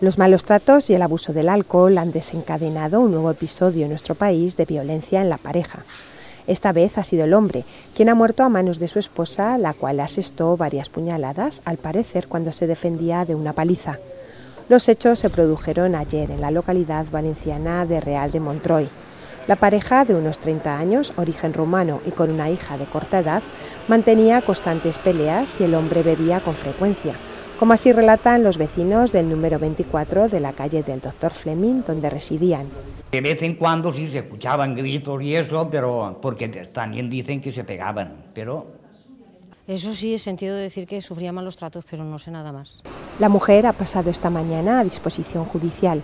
Los malos tratos y el abuso del alcohol han desencadenado un nuevo episodio en nuestro país de violencia en la pareja. Esta vez ha sido el hombre, quien ha muerto a manos de su esposa, la cual asestó varias puñaladas, al parecer cuando se defendía de una paliza. Los hechos se produjeron ayer en la localidad valenciana de Real de Montroi. La pareja, de unos 30 años, origen rumano y con una hija de corta edad, mantenía constantes peleas y el hombre bebía con frecuencia, como así relatan los vecinos del número 24 de la calle del Doctor Fleming, donde residían. De vez en cuando sí se escuchaban gritos y eso, pero porque también dicen que se pegaban, pero... Eso sí, he sentido decir que sufría malos tratos, pero no sé nada más. La mujer ha pasado esta mañana a disposición judicial.